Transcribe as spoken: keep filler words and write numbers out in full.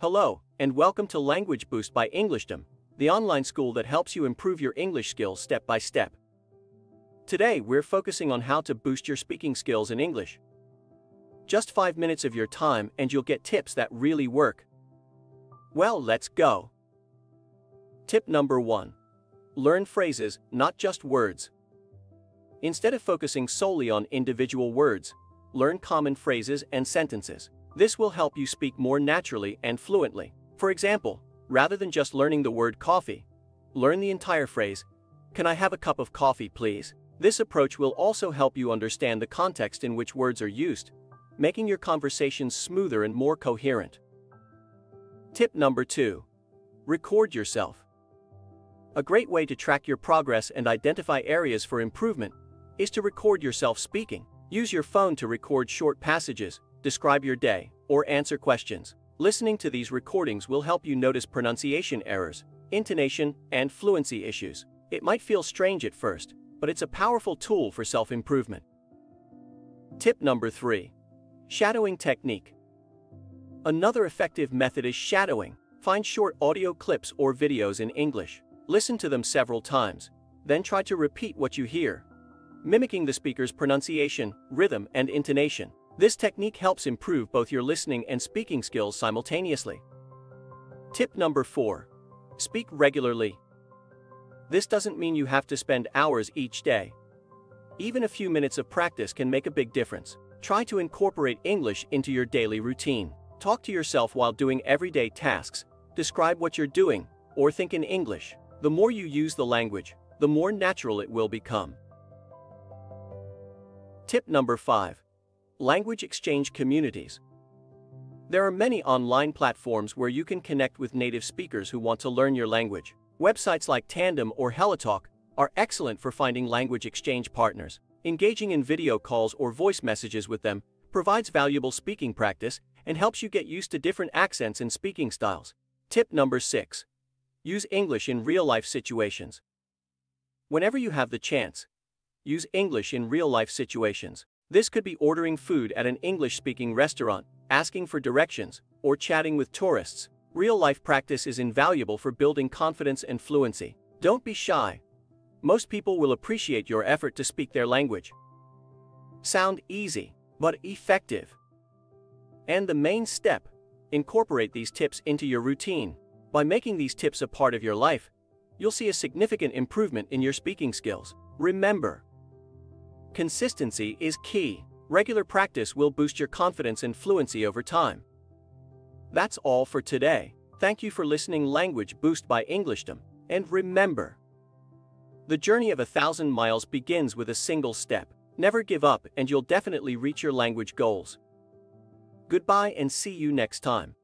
Hello, and welcome to Language Boost by Englishdom, the online school that helps you improve your English skills step by step. Today we're focusing on how to boost your speaking skills in English. Just five minutes of your time and you'll get tips that really work. Well, let's go. Tip number one. Learn phrases, not just words. Instead of focusing solely on individual words, learn common phrases and sentences. This will help you speak more naturally and fluently. For example, rather than just learning the word coffee, learn the entire phrase, "Can I have a cup of coffee, please?" This approach will also help you understand the context in which words are used, making your conversations smoother and more coherent. Tip number two. Record yourself. A great way to track your progress and identify areas for improvement is to record yourself speaking. Use your phone to record short passages, describe your day, or answer questions. Listening to these recordings will help you notice pronunciation errors, intonation, and fluency issues. It might feel strange at first, but it's a powerful tool for self-improvement. Tip number three. Shadowing technique. Another effective method is shadowing. Find short audio clips or videos in English. Listen to them several times, then try to repeat what you hear, mimicking the speaker's pronunciation, rhythm, and intonation. This technique helps improve both your listening and speaking skills simultaneously. Tip number four. Speak regularly. This doesn't mean you have to spend hours each day. Even a few minutes of practice can make a big difference. Try to incorporate English into your daily routine. Talk to yourself while doing everyday tasks, describe what you're doing, or think in English. The more you use the language, the more natural it will become. Tip number five. Language exchange communities. There are many online platforms where you can connect with native speakers who want to learn your language. Websites like Tandem or HelloTalk are excellent for finding language exchange partners. Engaging in video calls or voice messages with them provides valuable speaking practice and helps you get used to different accents and speaking styles. Tip number six. Use English in real-life situations. Whenever you have the chance, use English in real-life situations. This could be ordering food at an English-speaking restaurant, asking for directions, or chatting with tourists. Real-life practice is invaluable for building confidence and fluency. Don't be shy. Most people will appreciate your effort to speak their language. Sound easy, but effective. And the main step, incorporate these tips into your routine. By making these tips a part of your life, you'll see a significant improvement in your speaking skills. Remember, consistency is key. Regular practice will boost your confidence and fluency over time. That's all for today. Thank you for listening Language Boost by Englishdom. And remember, the journey of a thousand miles begins with a single step. Never give up and you'll definitely reach your language goals. Goodbye and see you next time.